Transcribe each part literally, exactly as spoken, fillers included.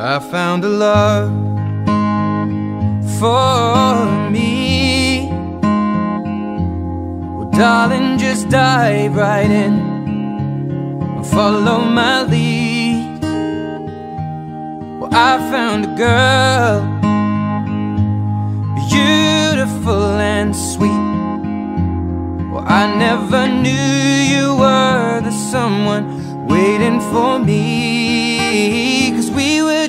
I found a love for me. Well, darling, just dive right in and follow my lead. Well, I found a girl, beautiful and sweet. Well, I never knew you were the someone waiting for me, 'cause we were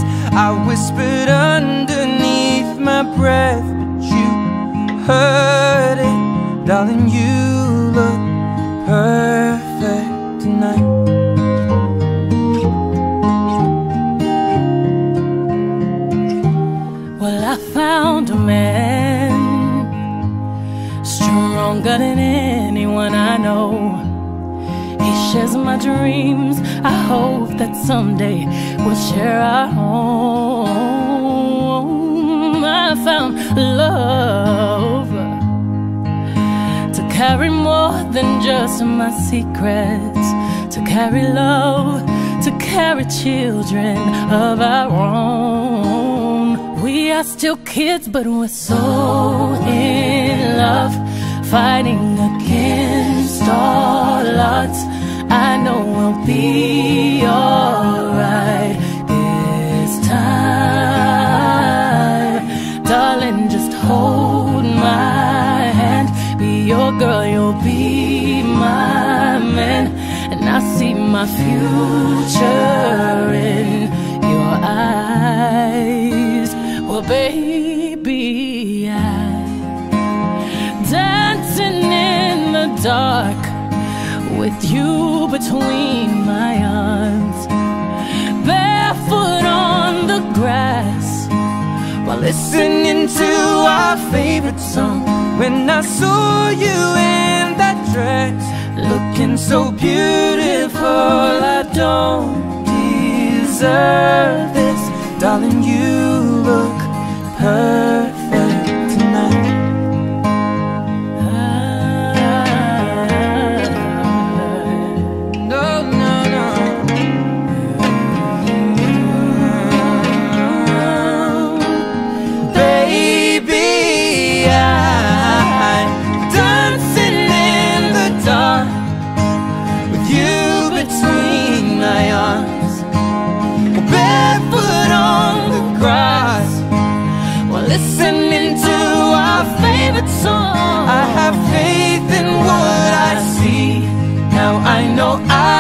I whispered underneath my breath, but you heard it. Darling, you look perfect tonight. Found a man stronger than anyone I know. He shares my dreams. I hope that someday we'll share our home. I found love to carry more than just my secrets, to carry love, to carry children of our own. We are still kids, but we're so in love, fighting against all odds. I know we'll be alright this time. Darling, just hold my hand, be your girl, you'll be my man, and I see my future in your eyes. Well, baby, I'm dancing in the dark with you between my arms, barefoot on the grass, while listening to our favorite song. When I saw you in that dress, looking so beautiful, I don't deserve this. Darling, you look perfect tonight. Ah, no, no, no. Baby, I'm dancing in the dark with you between my arms, barefoot on the grass, while listening to our favorite song. I have faith in what I see. Now I know I